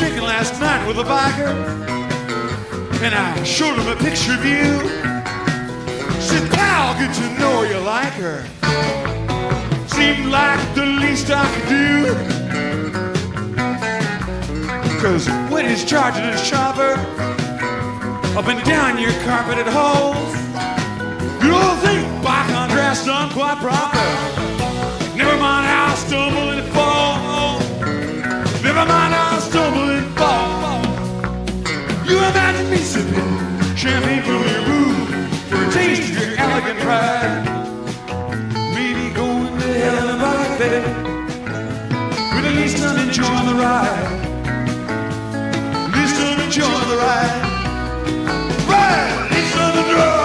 drinking last night with a biker, and I showed him a picture of you. Said, pal, good to know you like her. Seemed like the least I could do, 'cause when he's charging a shopper up and down your carpeted halls, you all think by contrast I'm quite proper. Never mind, I'll stumble and fall. Never mind, I'll stumble and fall. You imagine me sipping champagne from your room for a taste of your elegant pride. Maybe going to hell in a bike bed, but at least I'm enjoying the ride. At least I'm enjoying the ride. Ride! It's on the road! Right.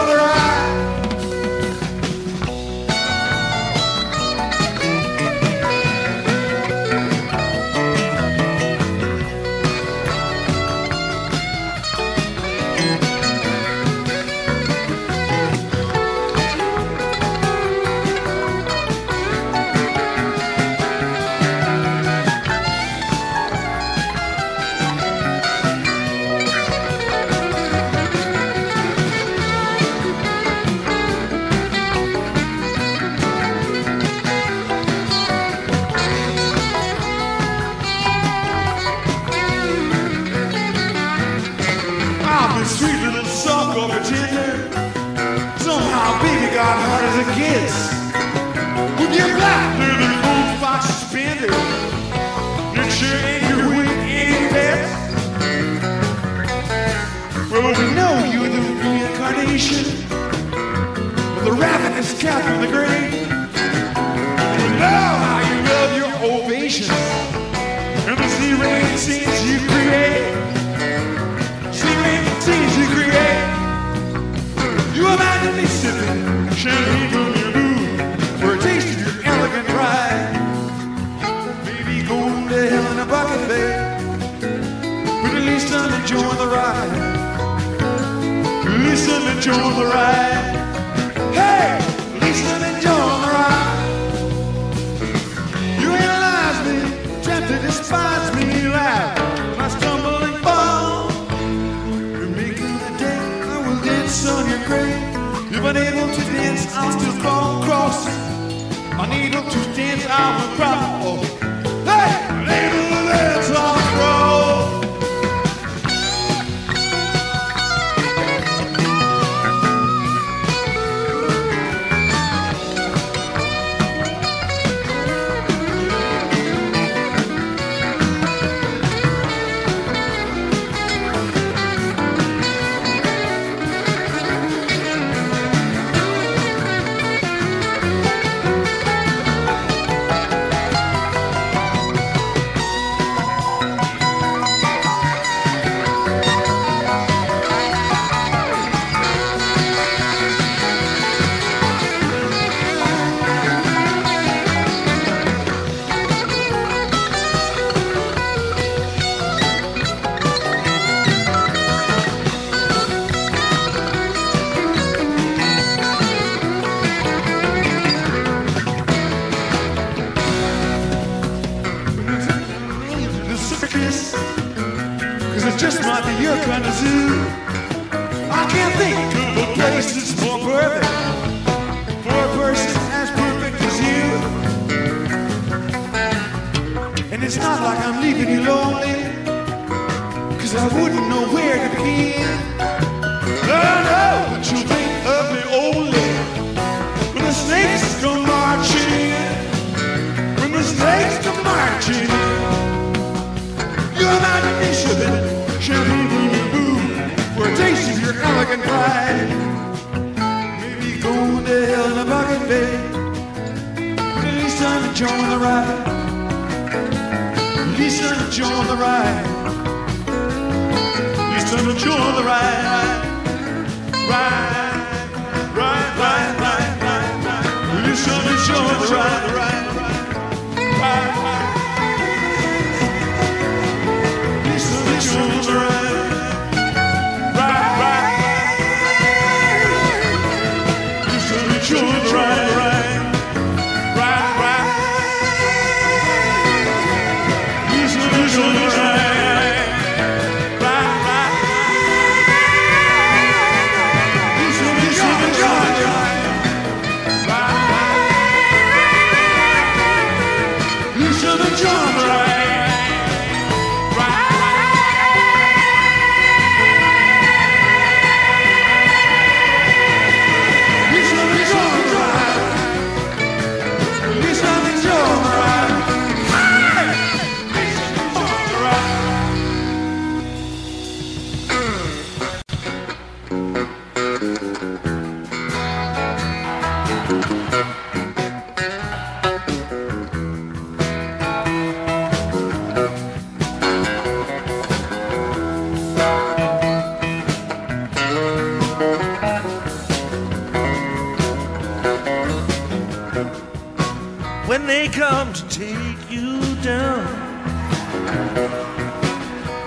when they come to take you down,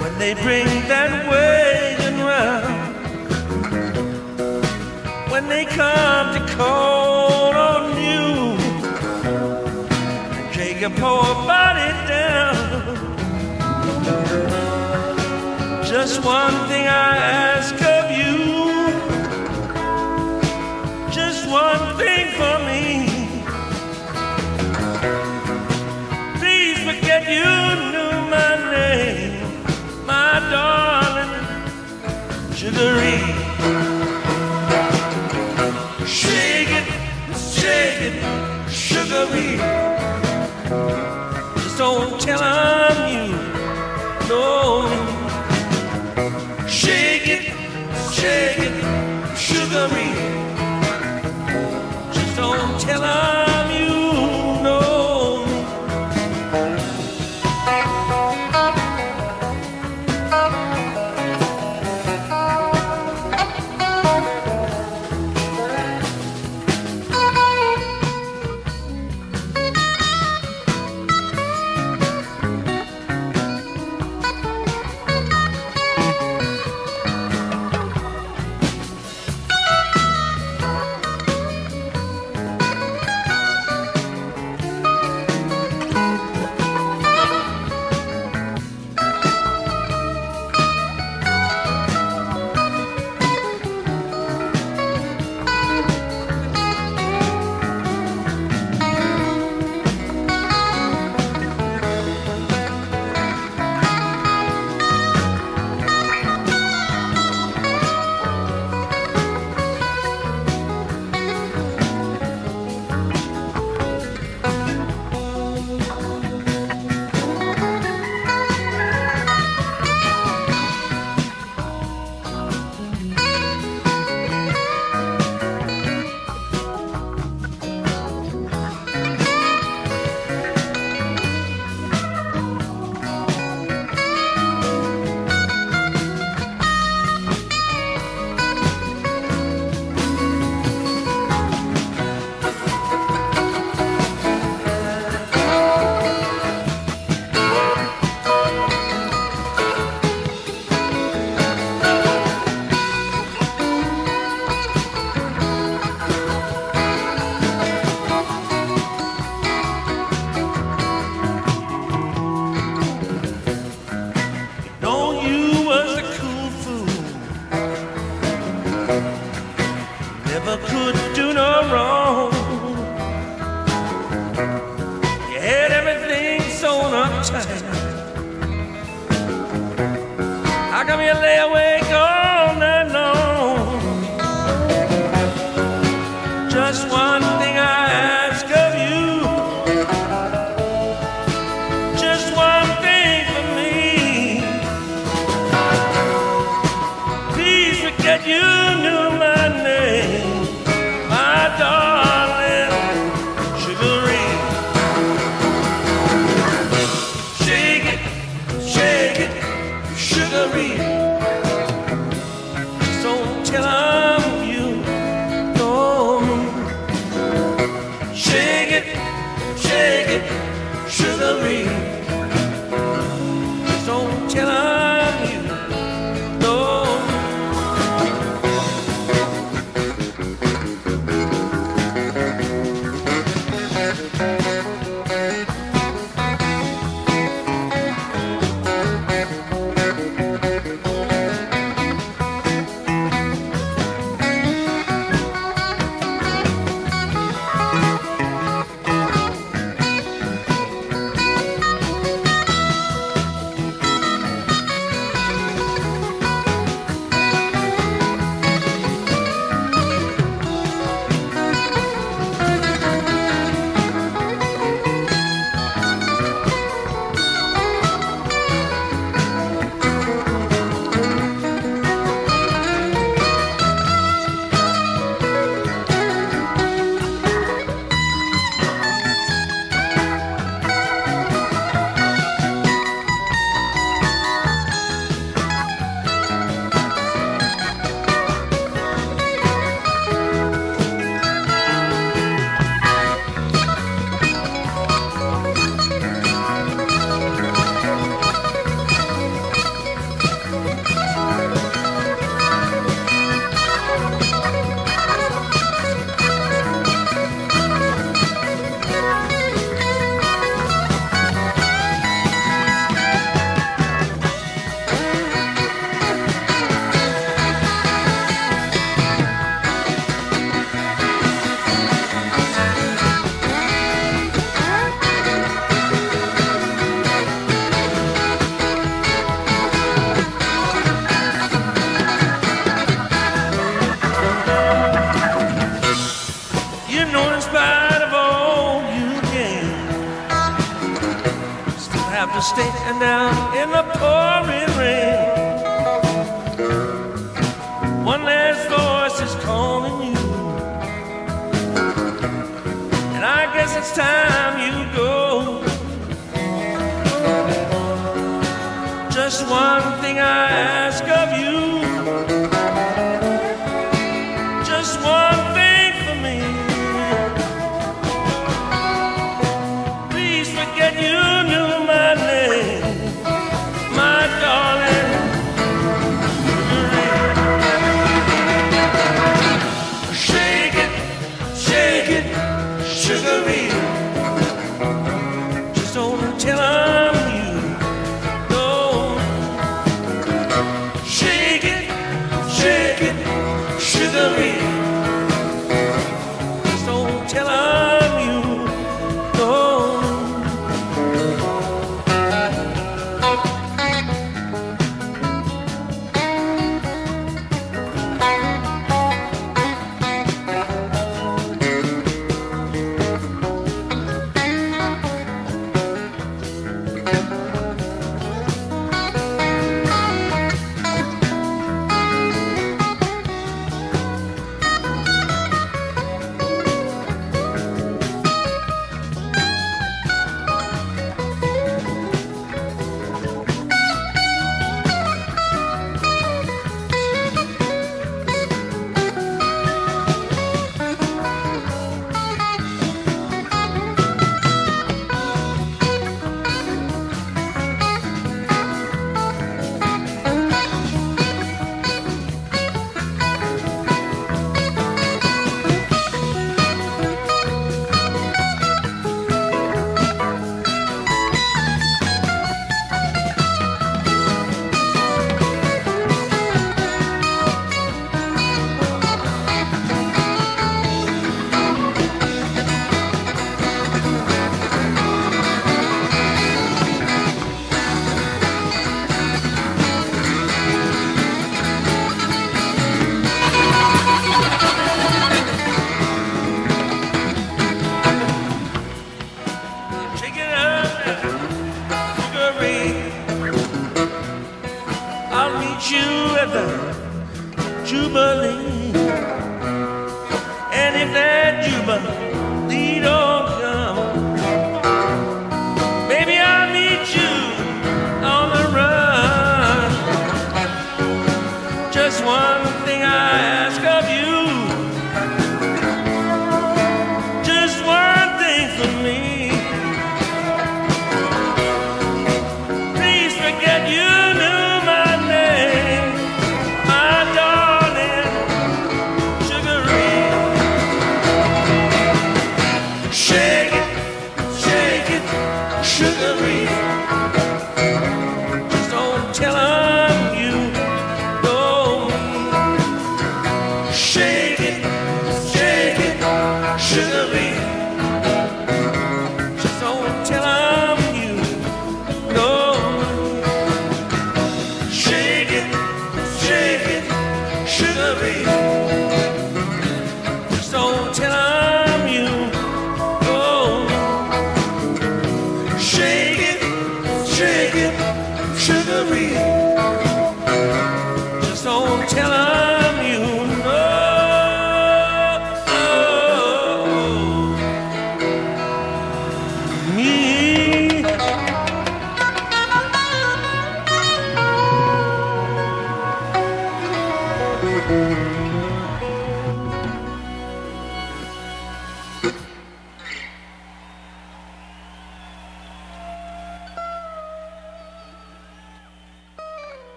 when they bring that wagon round, when they come to call on you and take your poor body down. Just one thing I ask of you, just one thing for me. You knew my name, my darling, sugary. Shake it, sugary. Just don't tell I'm you, no. Shake it, sugary. Just don't tell I'm you. after staying out in the pouring rain. One last voice is calling you, and I guess it's time you go. Just one thing I ask of you, just one thing for me. Please forget you knew my name, my darling. Shake it, shake it, sugar me. Just don't tell her you no. Shake it, sugar me.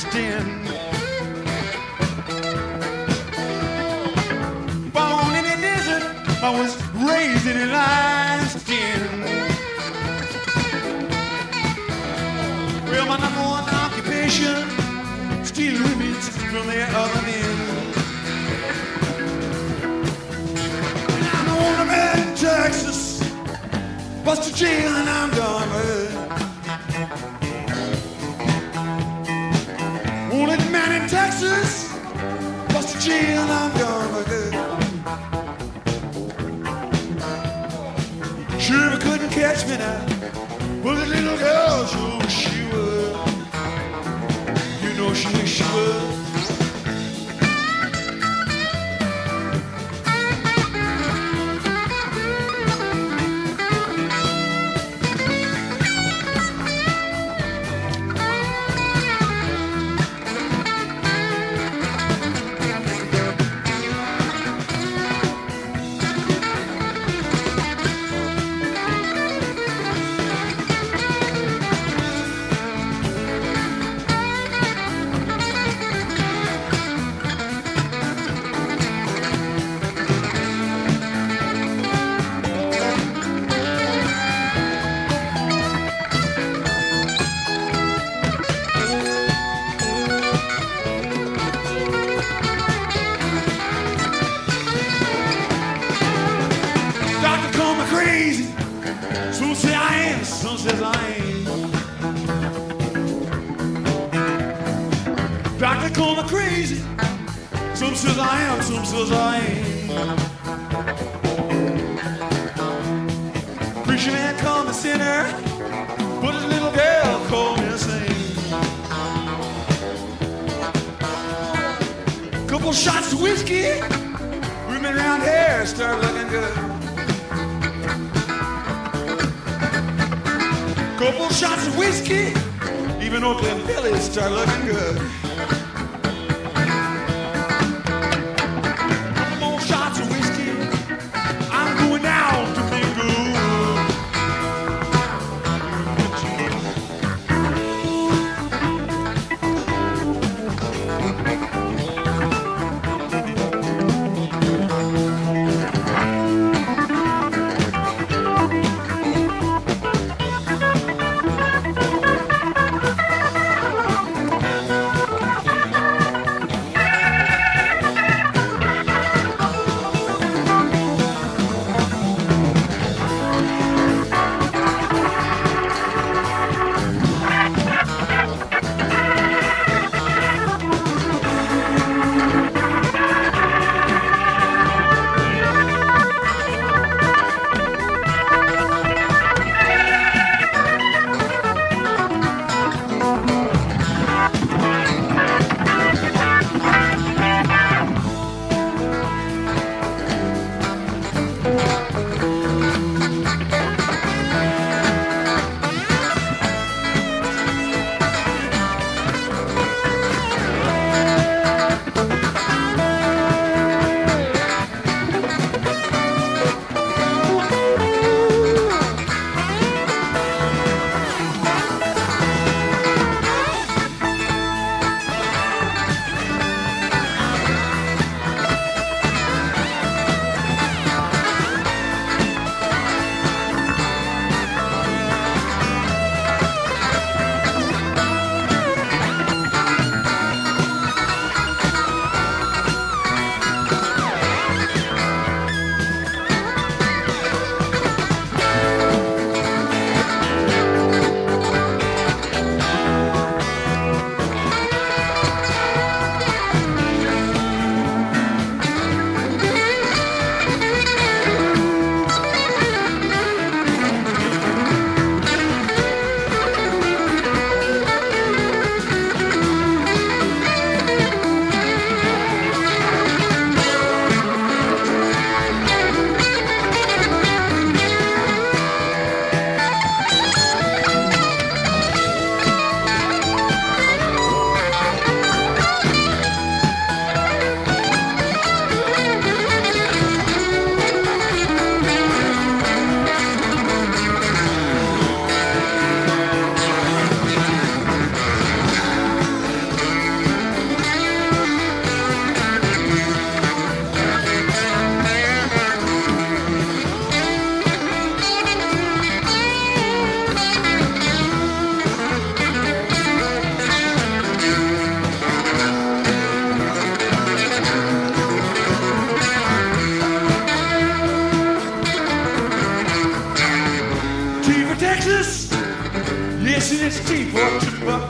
Christian, born in the desert, I was raised in a lion's den. Well, my number one occupation, steal women from their other men. And I'm on a man in Texas, bust to jail and I'm done with it. Only man in Texas, bust a jail, I'm done with it. Sure, couldn't catch me now, but the little girl, oh, she would. You know she wish she would.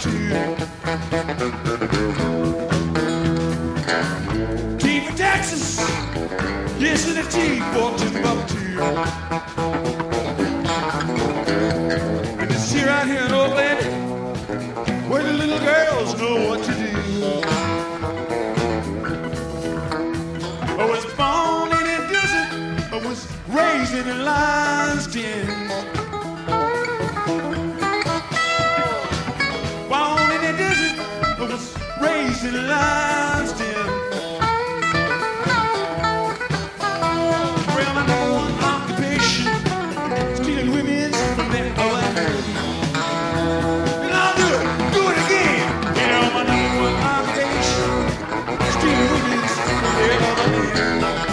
Timbuktu. T for Texas, yes, and a T for Timbuktu. And it's here out here in Oakland where the little girls know what to do. I was born in a desert, I was raised in a lion's den. Raised in a lion's den. Well, my own occupation, stealing women from their own home. And I'll do it again. Yeah, my own occupation, stealing women from their own home.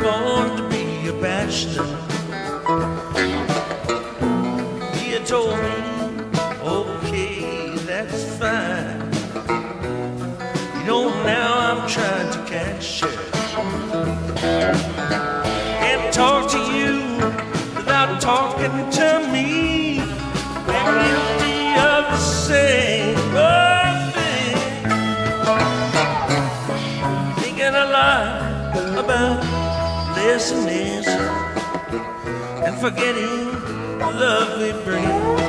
born to be a bachelor. He had told me, okay, that's fine. You know, now I'm trying to catch her and talk to you without talking to me. I'm guilty of the same thing, thinking a lot about this and this, and forgetting the love we bring.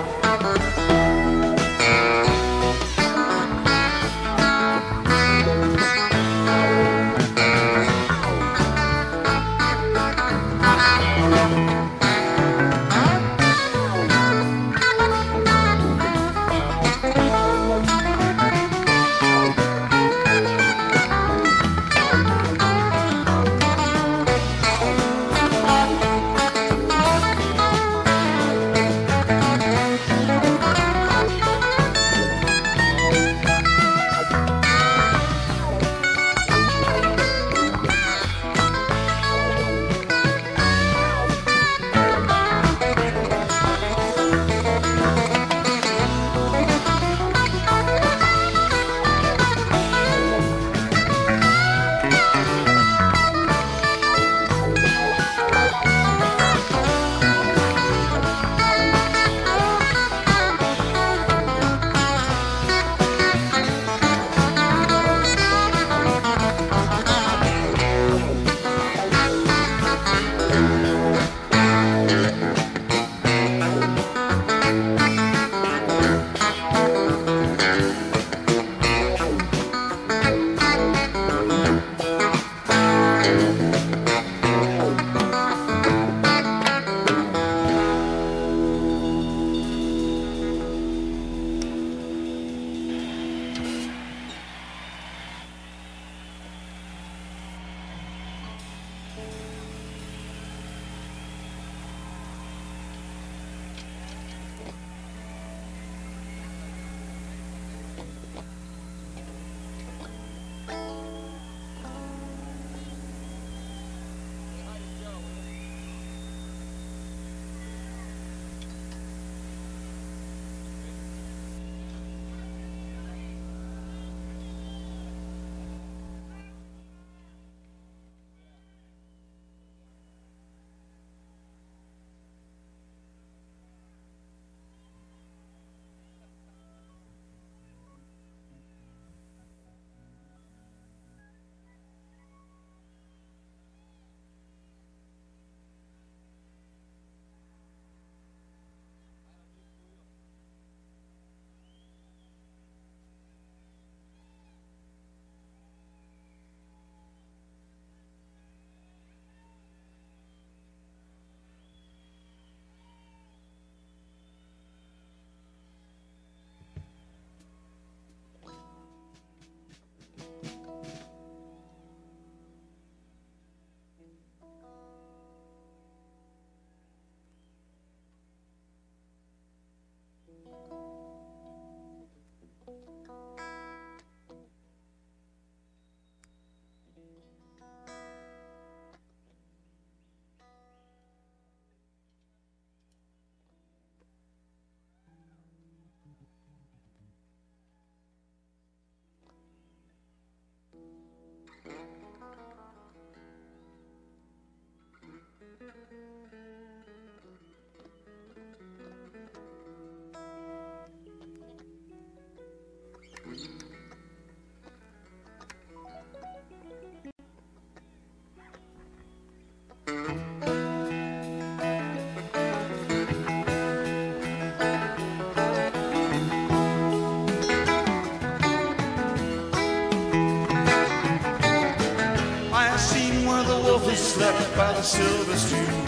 Slept by the silver stream,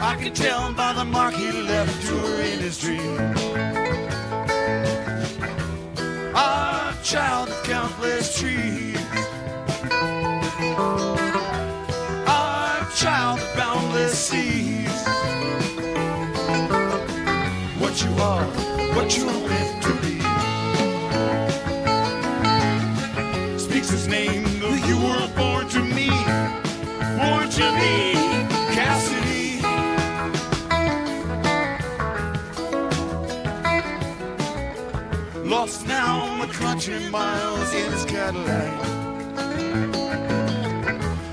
I could tell by the mark he left to her in his dream. Ah, child of countless trees, ah, child of boundless seas. What you are, what you are meant to be, speaks his name. You were born to me. lost now, my crunching miles in his Cadillac.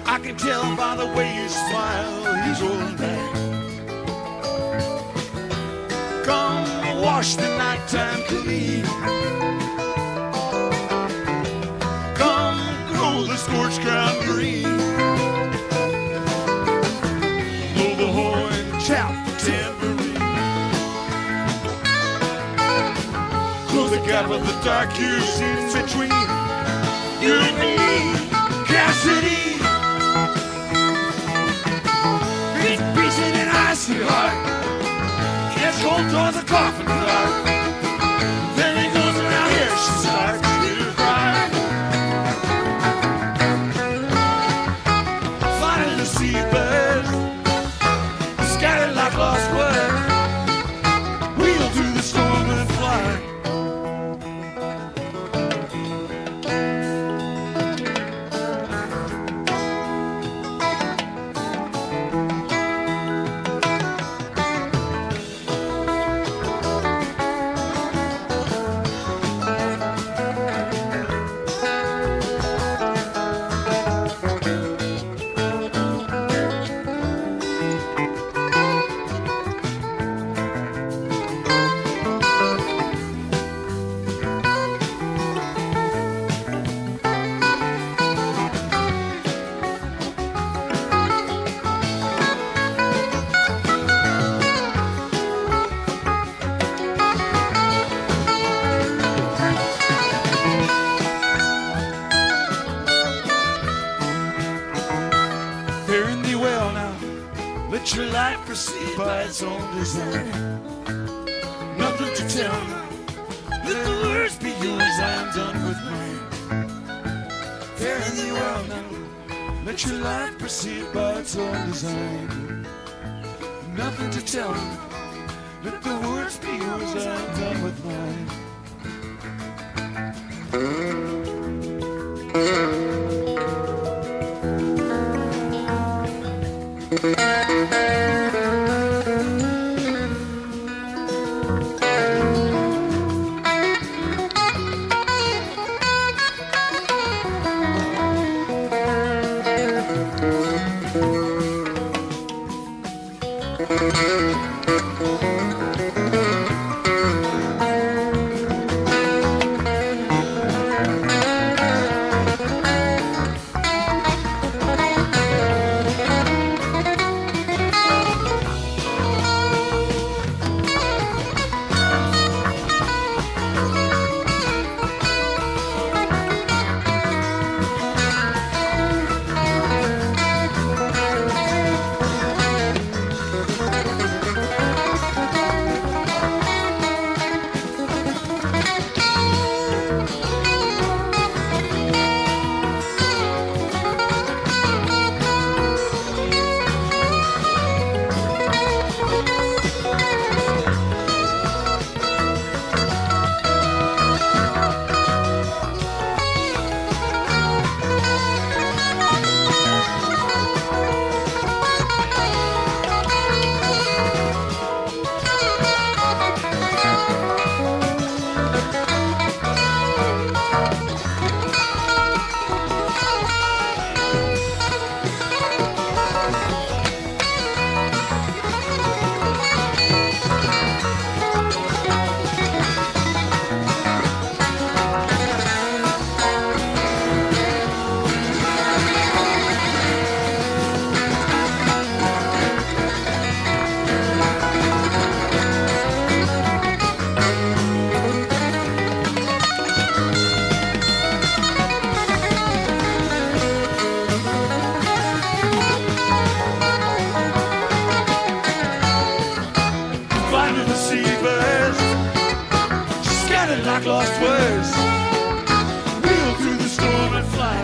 I can tell by the way you smile, he's rolling back. Come wash the nighttime clean. Come grow the scorched ground green. Blow the horn, chap. The gap of the dark years sits between you and me, Cassidy. He's beating an icy heart, gets cold towards the coffin clock. Then he goes around here, she starts to cry. Flying the seabirds, scattered like lost words. We'll do the storm and fly. Let your life proceed by its own design. Nothing to tell now. Let the words be yours, I'm done with mine. Fare thee well now. Let your life proceed by its own design. Nothing to tell now. Let the words be yours, I'm done with mine. Like lost words, we'll through the storm and fly.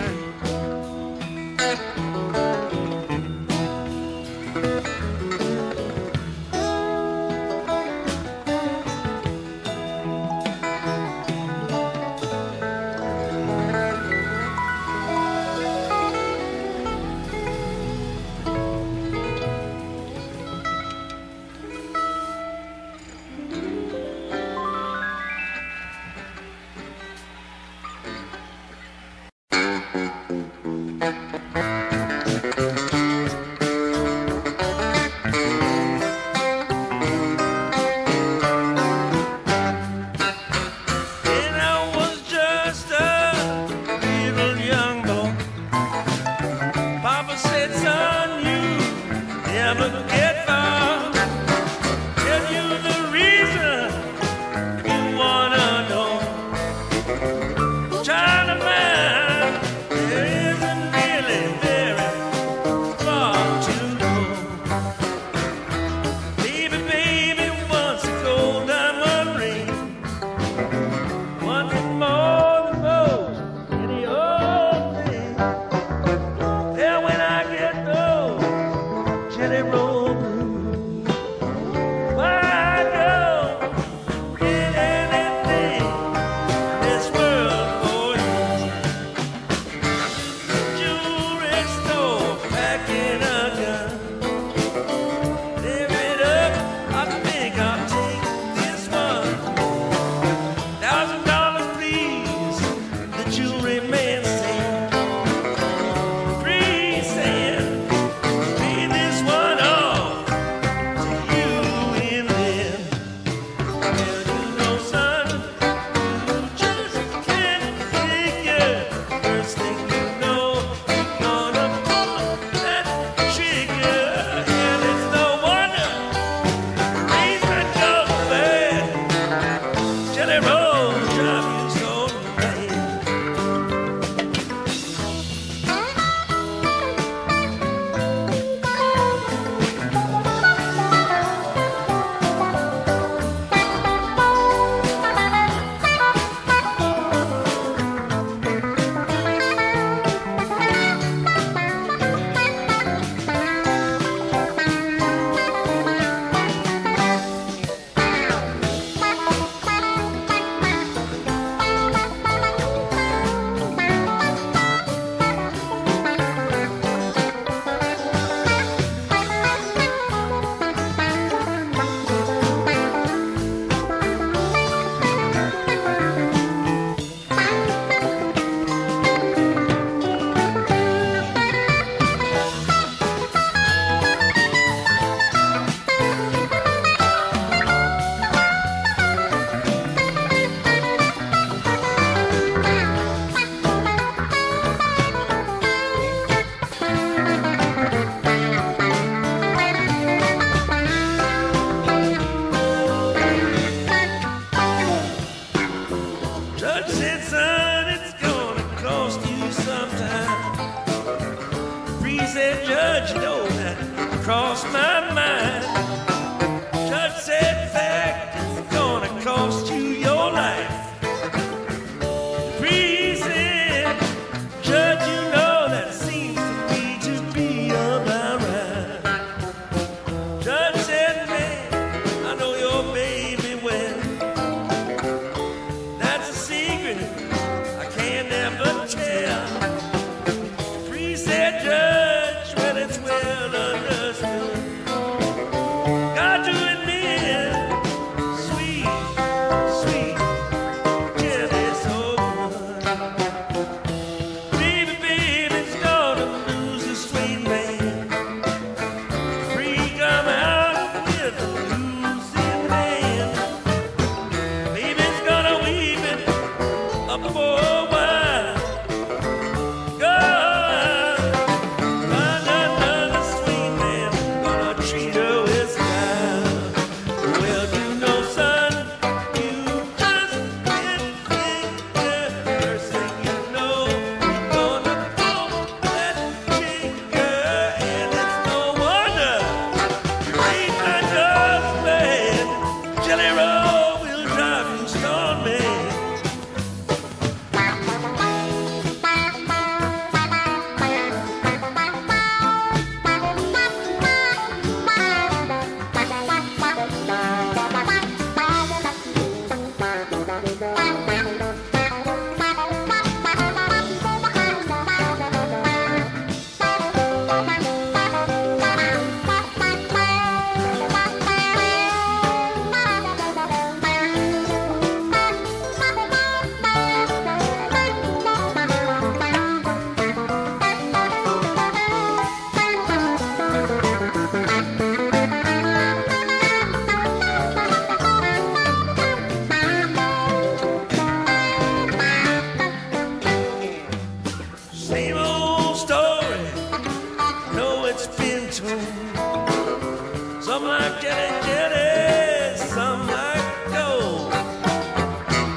Some like jelly jelly, some like gold.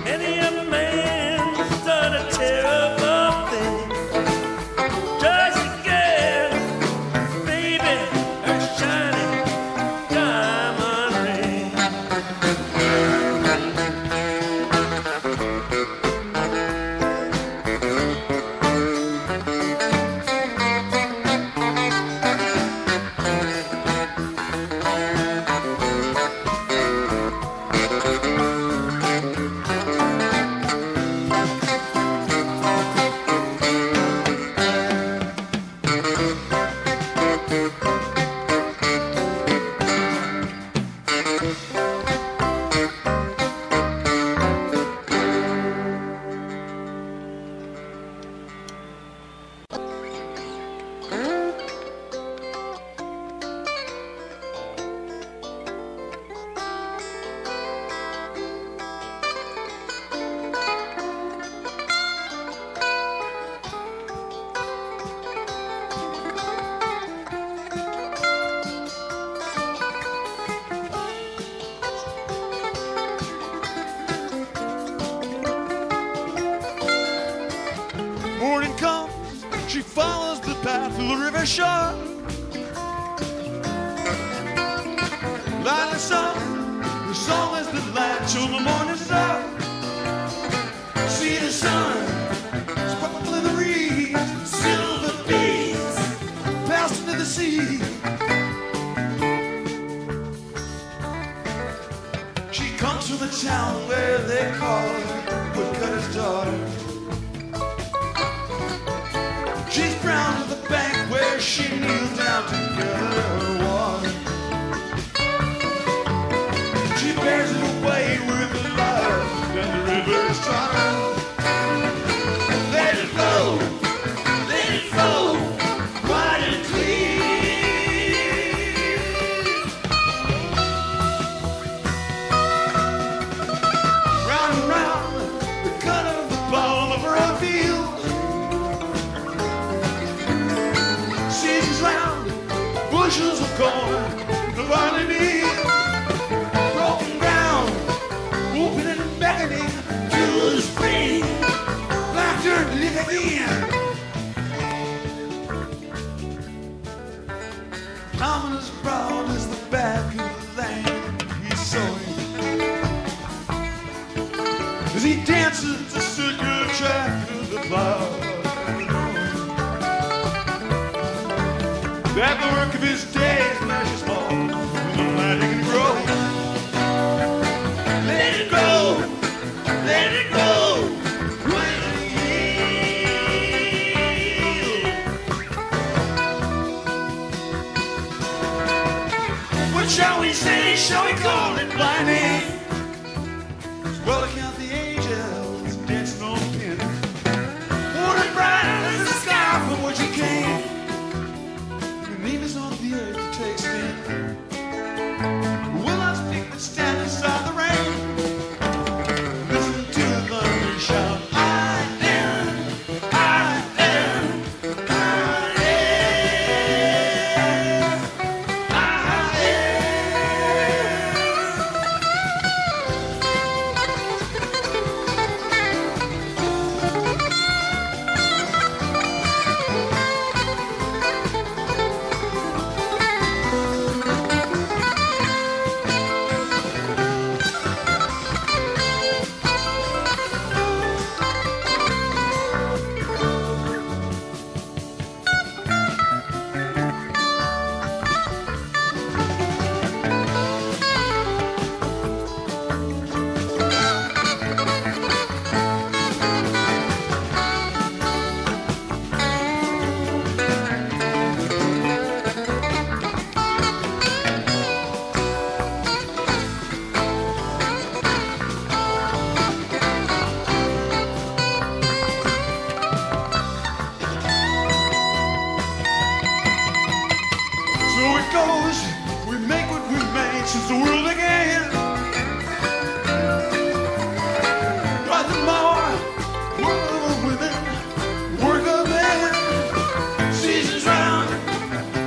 Many a man's done a terrible thing. Just a girl, baby, her shining diamond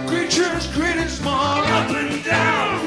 Creatures great and small, up and down.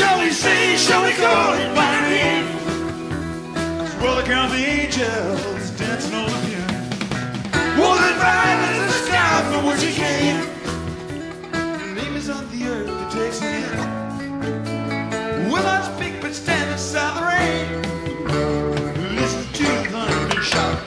shall we sing, shall we call it by name? Well, I count the angels dancing on the piano. Well, the bright is the sky from which you came. Your name is on the earth that takes me in. Will I speak but stand inside the rain? Listen to the thunder shout.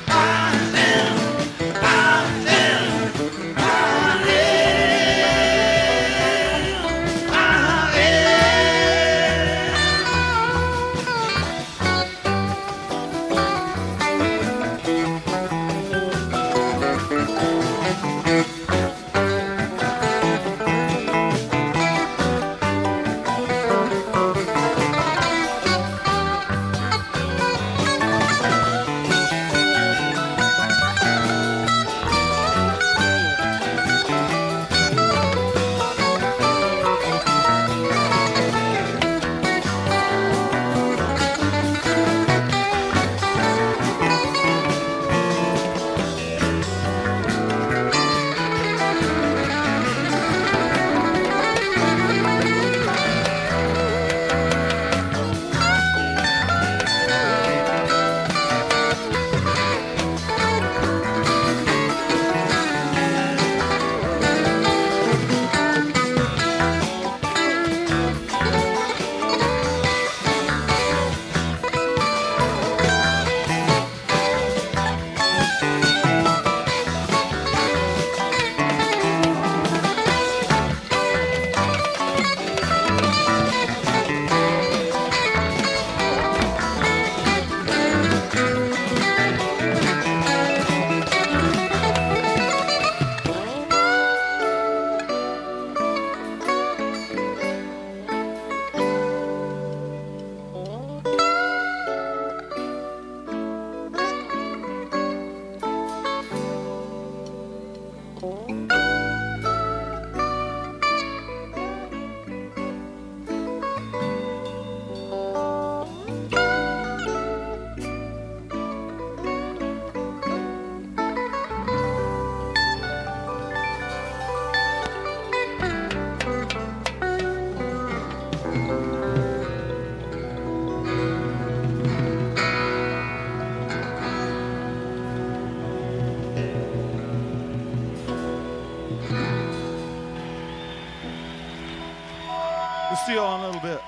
See y'all in a little bit.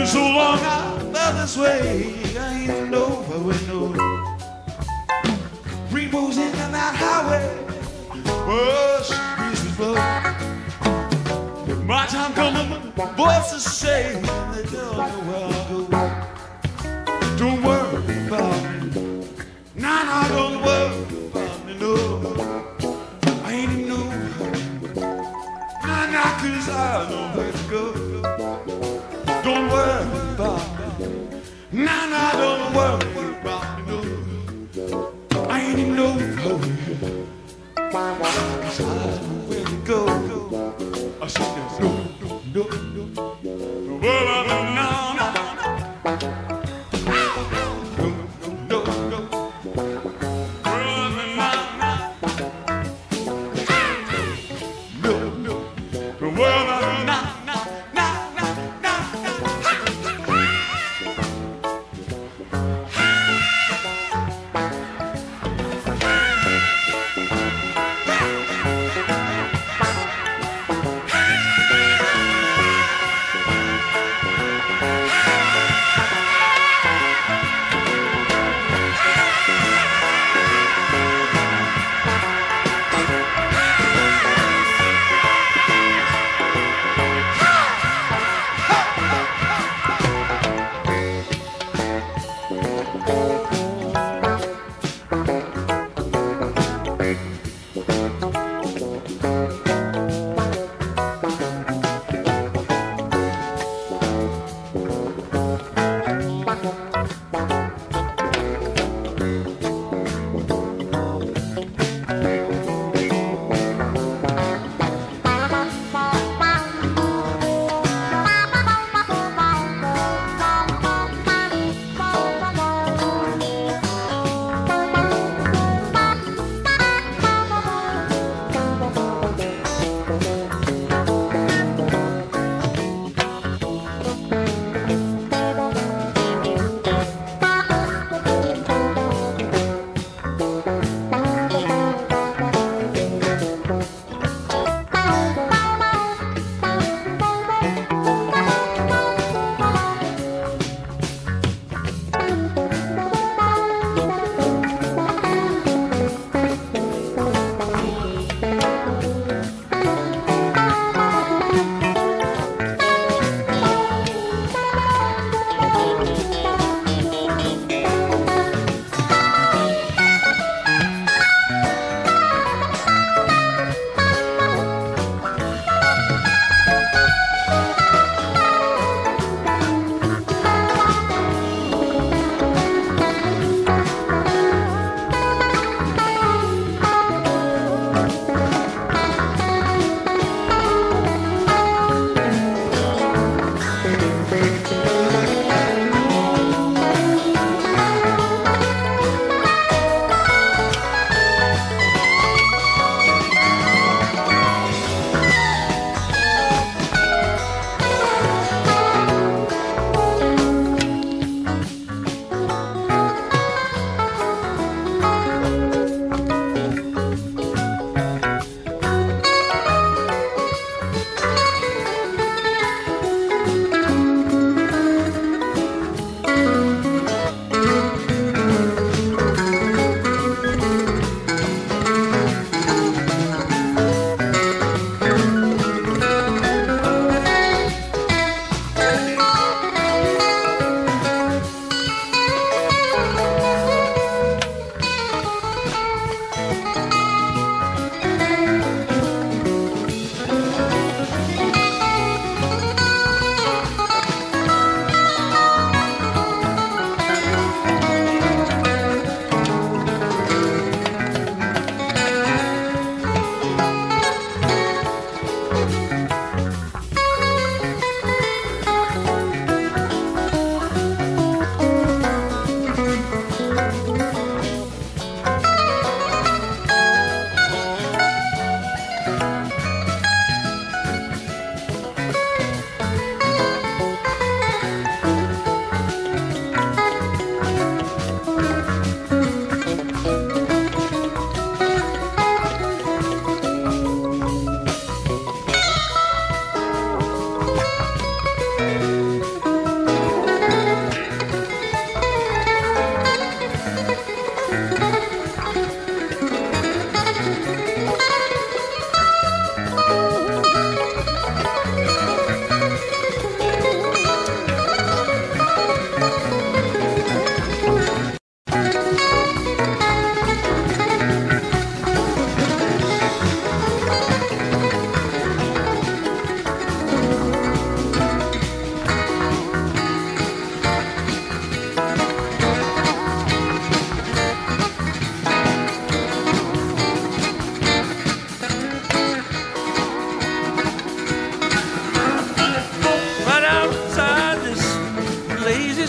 been so long I felt this way. I ain't over with no rainbows in the night highway. Worst reasons blow. But my time coming, my voice is saying they don't know where I go. Don't worry about me. Nah, nah, don't worry about me, no. I ain't even know. Nah, nah, 'cause I know where to go. Don't worry about me. Nah, nah, don't worry about me, no. I ain't even know where to go. I said there's no, no, no, no. Well, I mean, nah, nah. No, no, no. Well, I mean, nah, nah. No, no. Well, I mean, nah.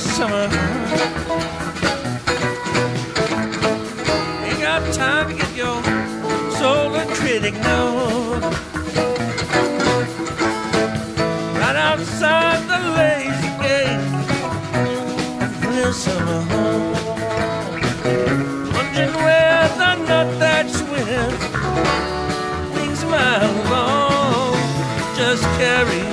summer. Ain't got time to get your solar critic, no. Right outside the lazy gate, real summer home. Wondering whether or not that's when things might along just carry.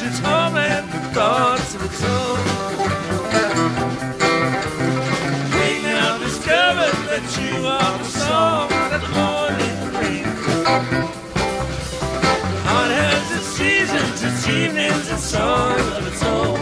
It's home and the thoughts of its own. We now discovered that you are the song that morning brings. Heart has its seasons, its evenings, its songs of its own.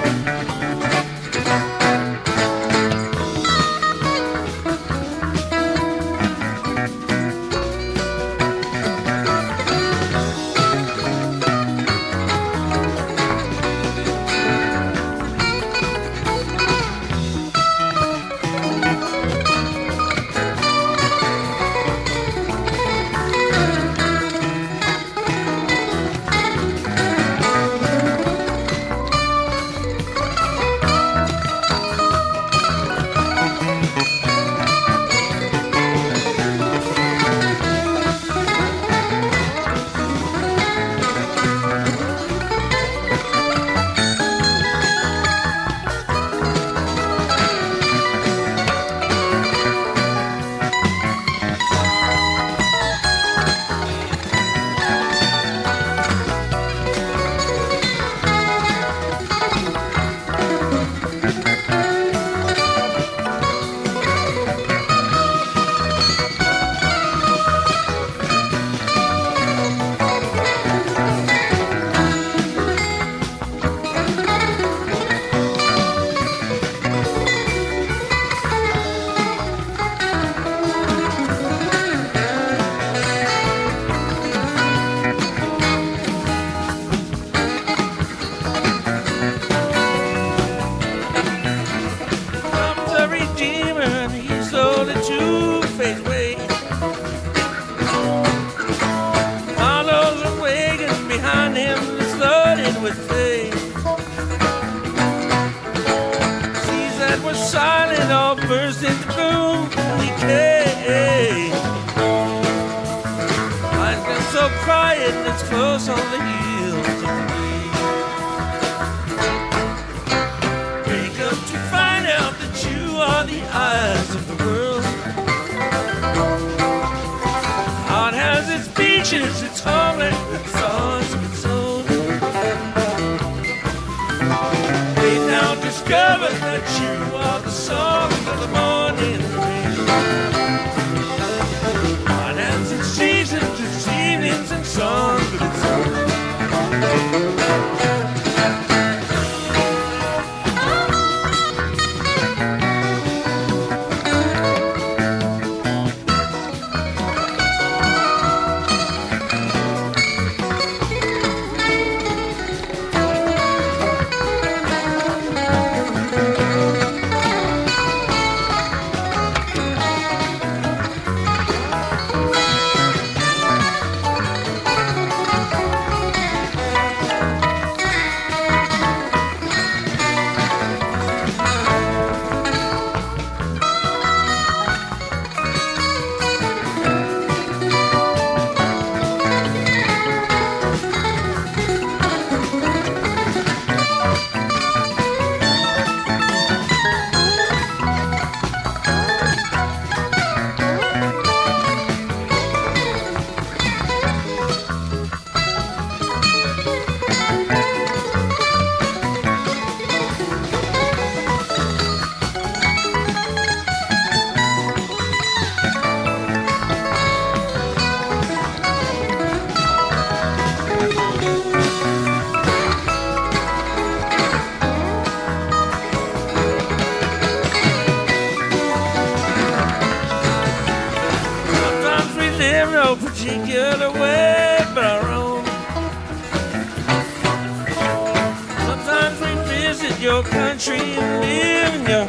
Your country and live in your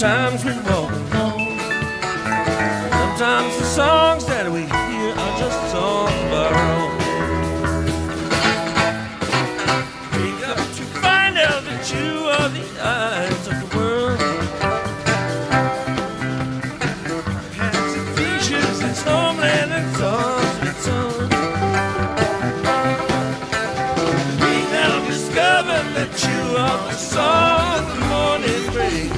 Sometimes we walk alone. Sometimes the songs that we hear are just songs of our own. Wake up to find out that you are the eyes of the world. Passing beaches and stormland and stars with sun. We now discover that you are the song of the morning rain.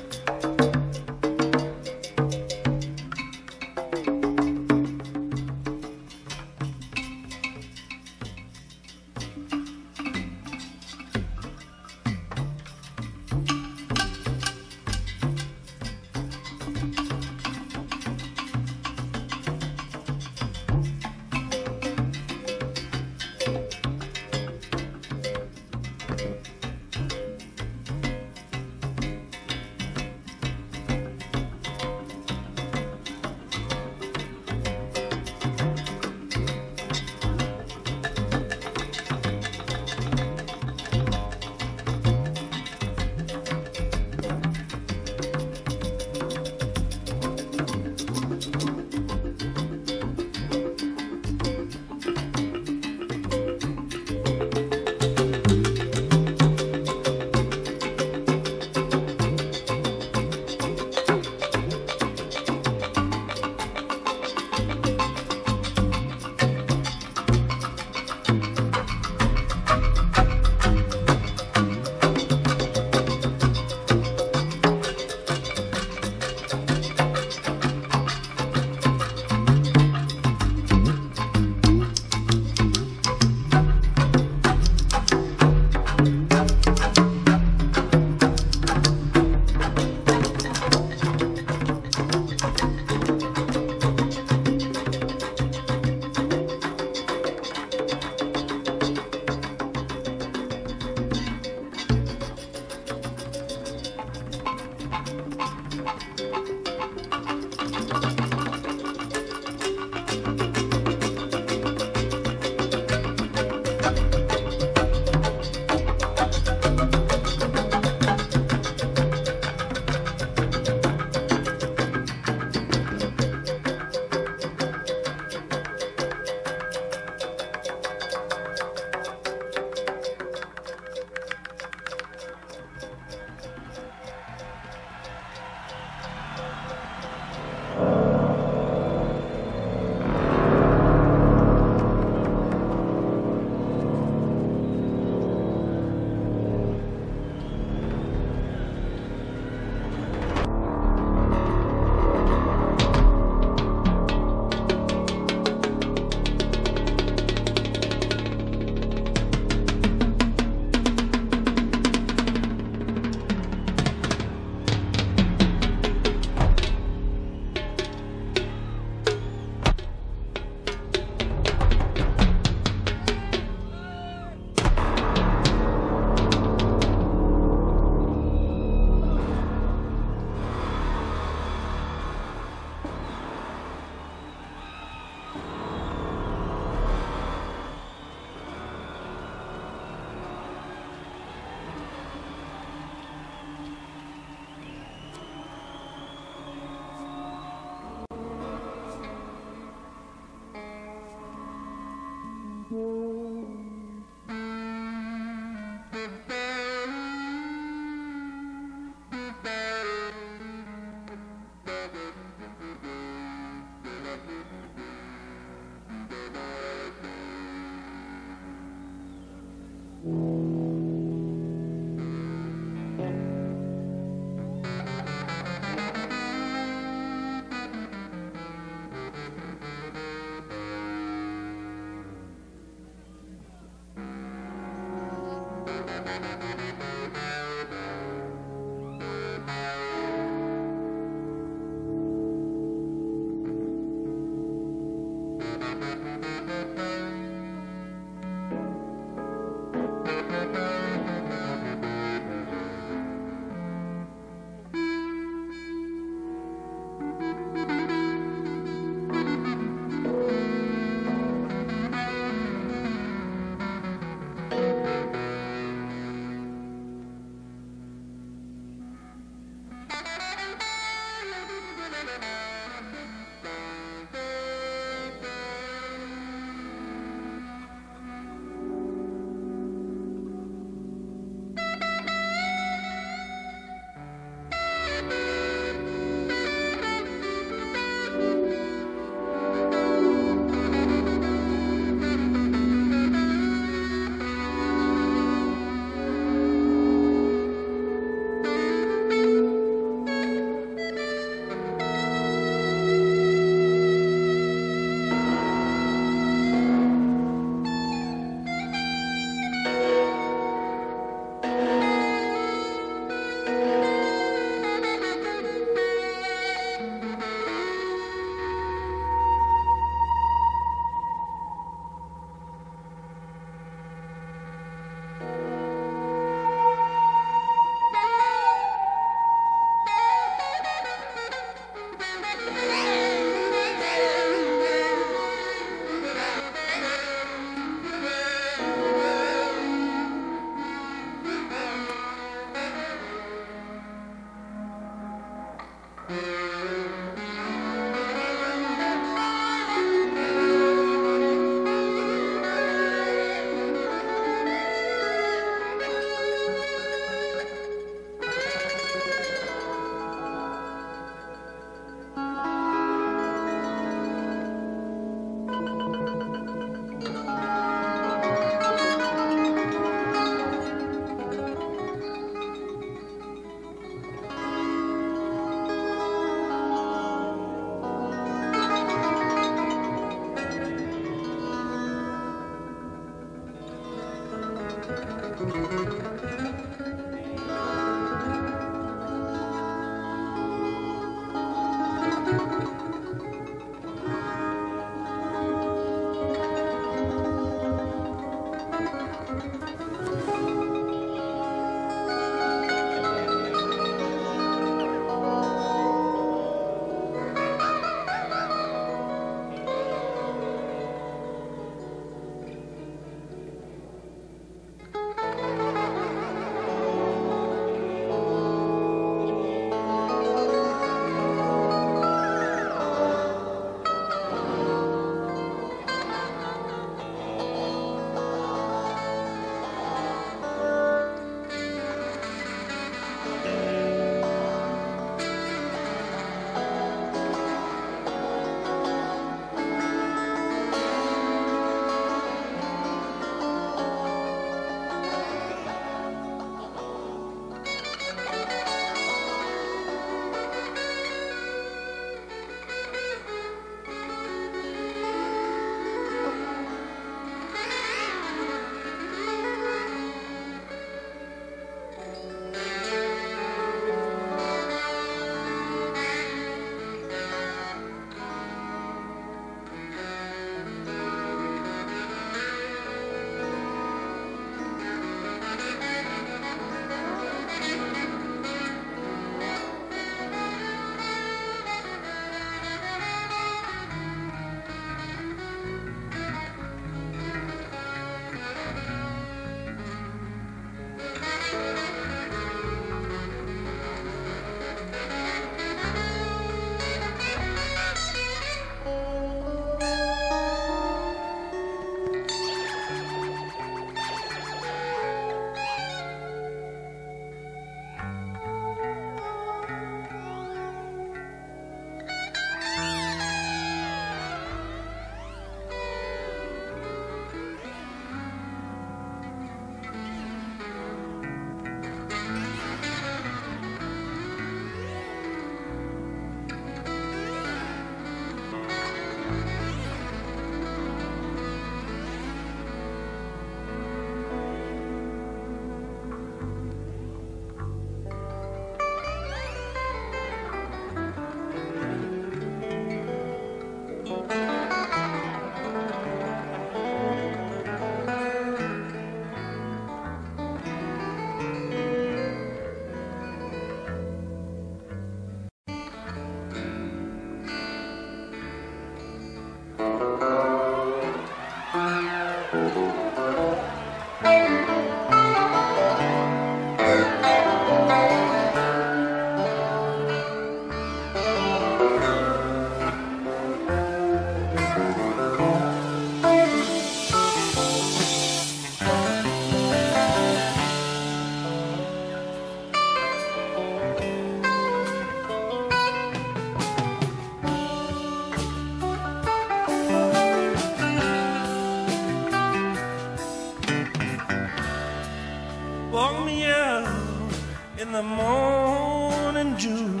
the morning dew,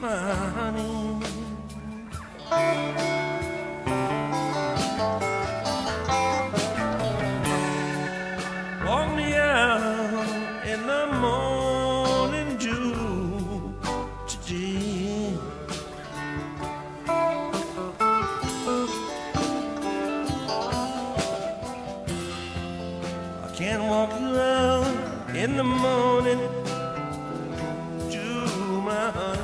my honey. Walk me out in the morning dew today. I can't walk you out in the morning dew, my honey.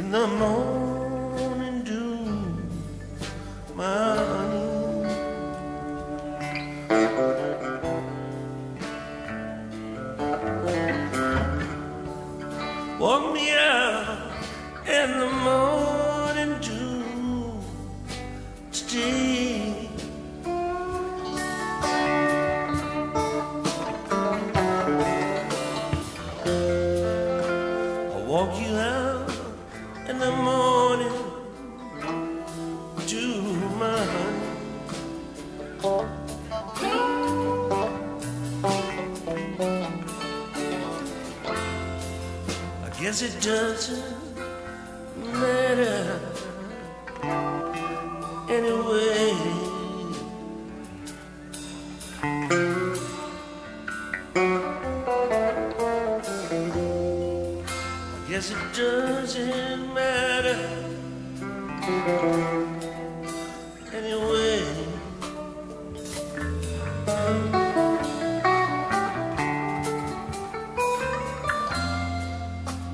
in the morning dew, my honey. Walk me out in the morning dew today. Walk you out in the morning to my honey. I guess it doesn't matter anyway. Yes, it doesn't matter anyway.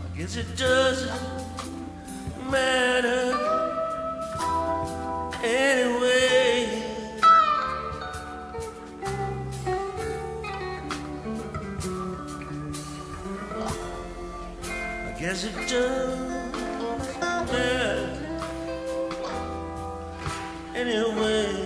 I guess it doesn't matter anyway. Guess it doesn't matter anyway.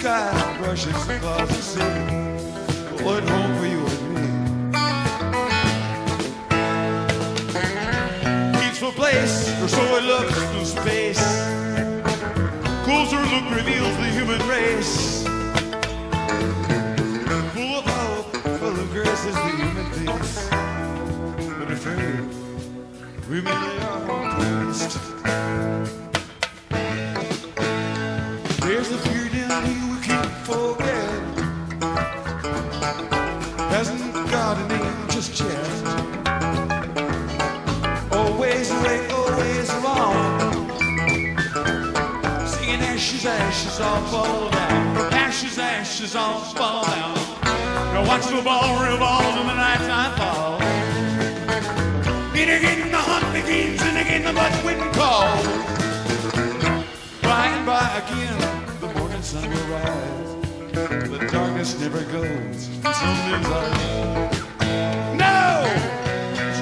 sky brushes across the sea. What home for you and me? Keeps for place, for so it looks through space. Closer look reveals the human race. Full of hope, full of grace is the human face. But afraid, we merely are hopeless. There's a fear down here we can't forget. Hasn't got a name just yet. Always awake, always alone. Singing ashes, ashes, all fall down. Ashes, ashes, all fall down. Now watch the ballroom balls in the nighttime fall. In again the hunt begins, and again the mud wind calls. By and by again. The sun will rise, the darkness never goes. Some lives are no!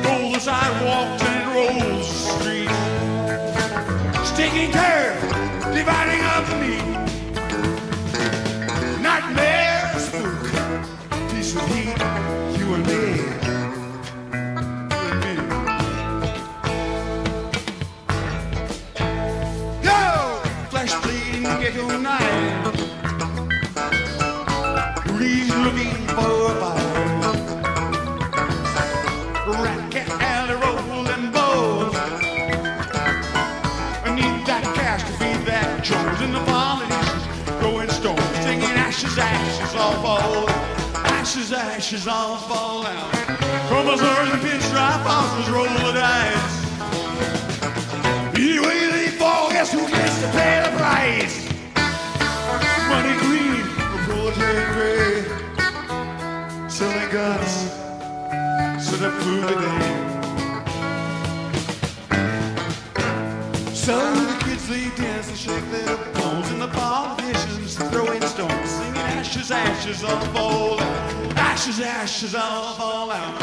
Stole the sidewalk and it rolls the street. Stinking care, dividing up the meat. Nightmares, spook, peace with heat, you and me. Go! Flash bleeding, ghetto night. Ashes all fall, ashes, ashes all fall down. Crumbles are in the pinstripe, officers roll the dice. Either way they fall, guess who gets to pay the price? Money green, the proletariat gray, selling guns, set up food today. Some of the kids they dance and shake their bones, and the politicians throwing stones. Ashes, ashes, all fall out. Ashes, ashes, all fall out.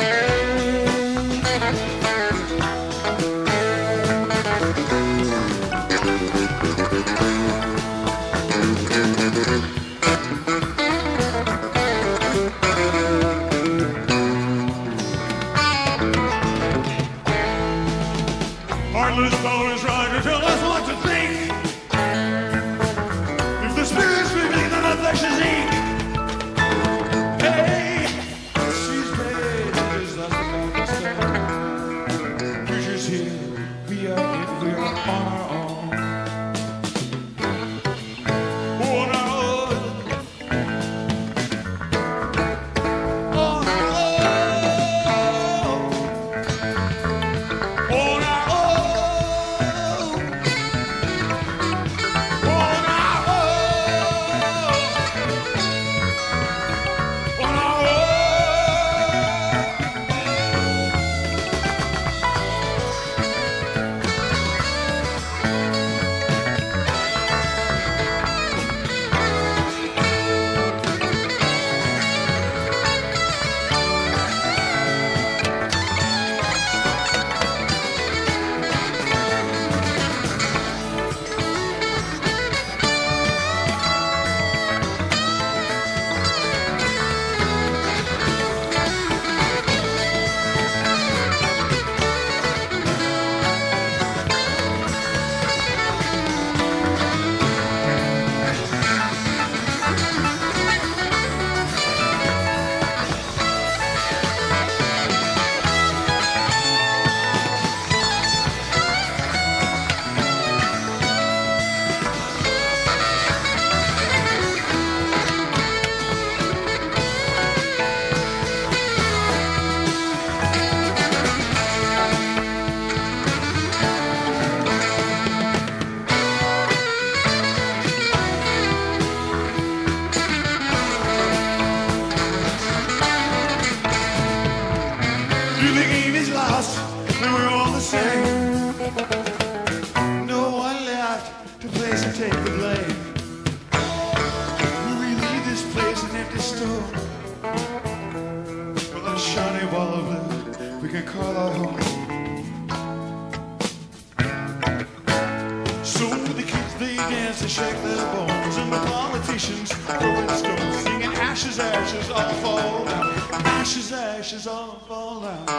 Soon the kids they dance and shake their bones, and the politicians throwing stones, singing ashes, ashes all fall out, ashes, ashes all fall out.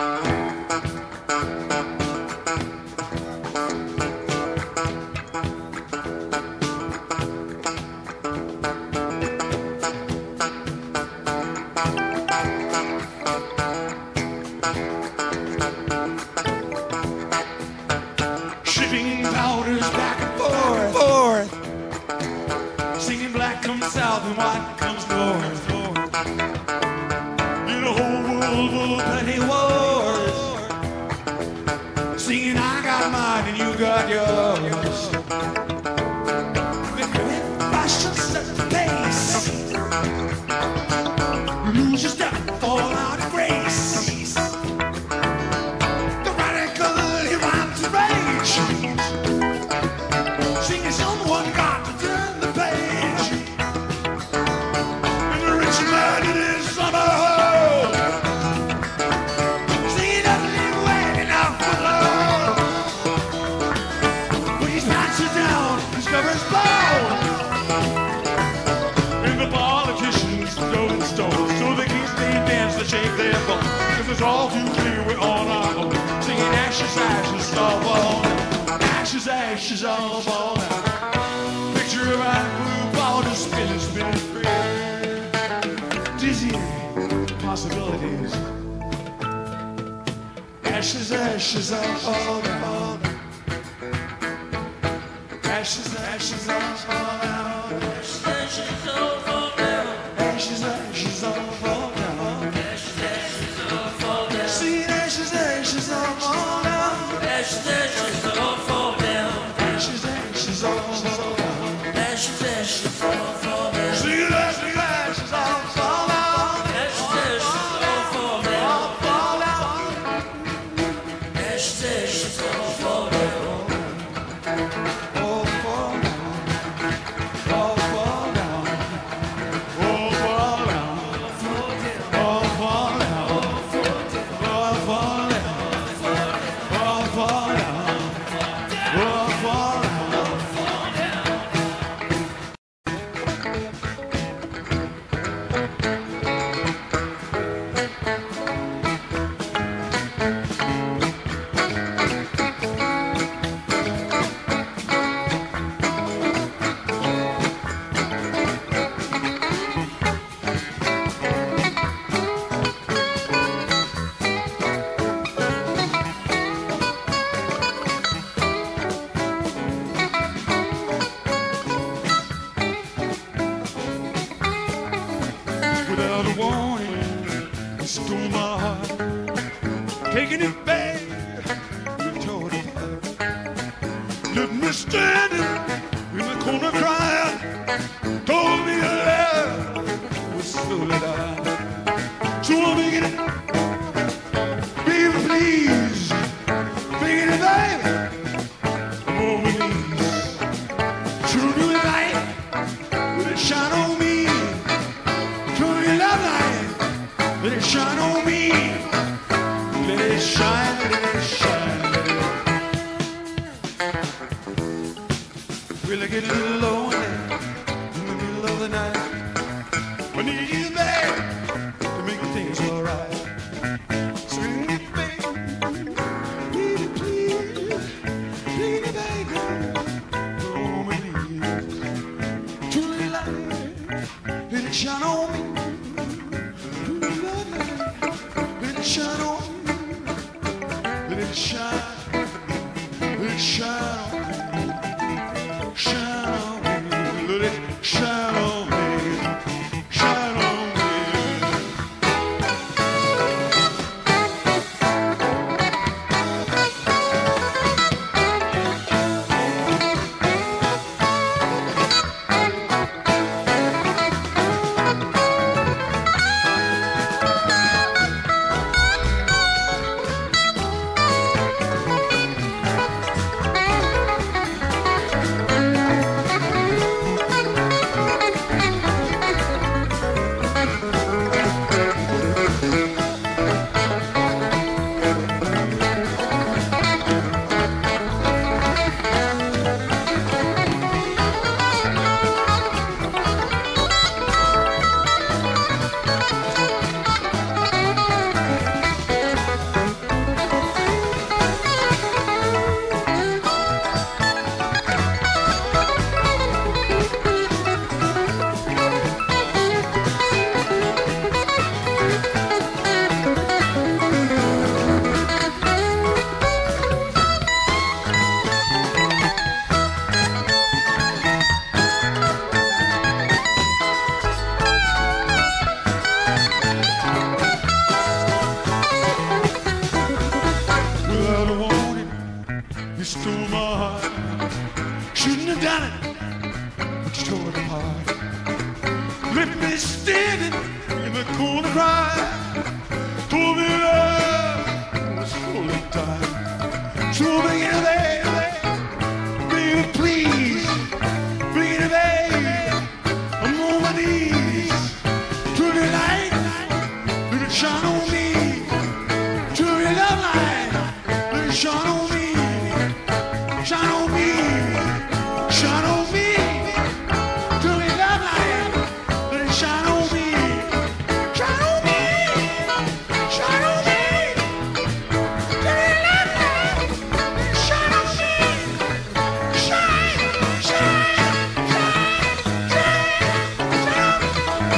South and white comes north, in a whole world full of petty wars, singing I got mine and you got yours. The great passion sets the pace, lose your step, fall out of grace. The radical he rhymes to rage, singing someone got to turn the page. It's all too clear, we're on our own, singing ashes, ashes, all fall out, ashes, ashes, all fall out. Picture of our blue ball just spinning, spinning, spinning, dizzy possibilities. Ashes, ashes, all fall out, ashes, ashes, all fall out, ashes, ashes, all fall out, ashes, ashes, all fall out. Taking it back, toward the fire. Left me standing in the corner crying. Told me the love was slowly dying. So I'm beginning, baby, please, beginning, baby, oh please. Turn your light, let it shine on me. Turn your love light, let it shine on me. Let it shine, let it shine. Will I get a little lonely in the middle of the night? I need you back to make things alright. Sweet baby, baby, please, baby, baby, oh my dear. Truly light, let it shine on me. Truly light, let it shine on me. Let it shine on me, shine on me, let it shine on me, shine on me. You stole my heart. Shouldn't have done it, but you tore it apart. Left me standing in the corner crying. Told me love was full of time. So bring it away, bring it, please, bring it away. I'm on my knees. Turn the light, let it shine on me. Turn the love light, let it shine on me. Shine on me, shine on me. Turn the love light, let it shine on me. Shine on me, shine on me. Turn the love light, let it shine on me. Shine, shine, shine, shine, shine on me.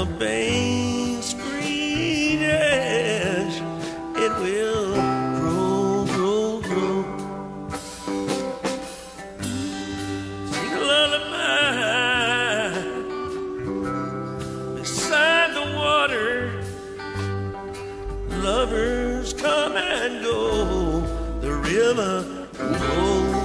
the bane's green edge, it will grow, grow, grow. Sing a lullaby beside the water. Lovers come and go, the river rolls.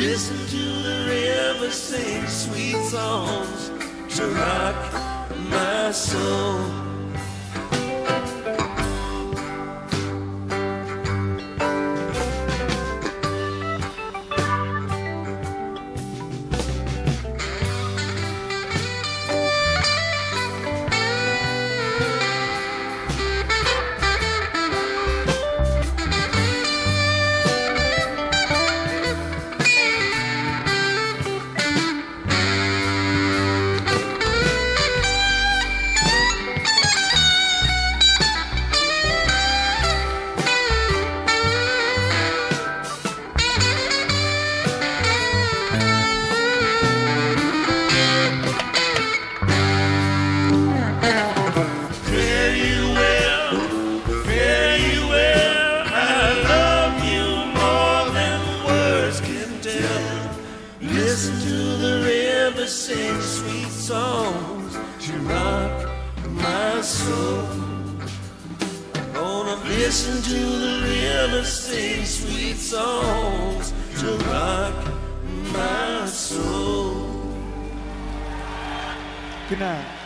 Listen to the river sing sweet songs to rock my soul. Listen to the river sing sweet songs to rock my soul. I'm gonna listen to the river sing sweet songs to rock my soul. Good night.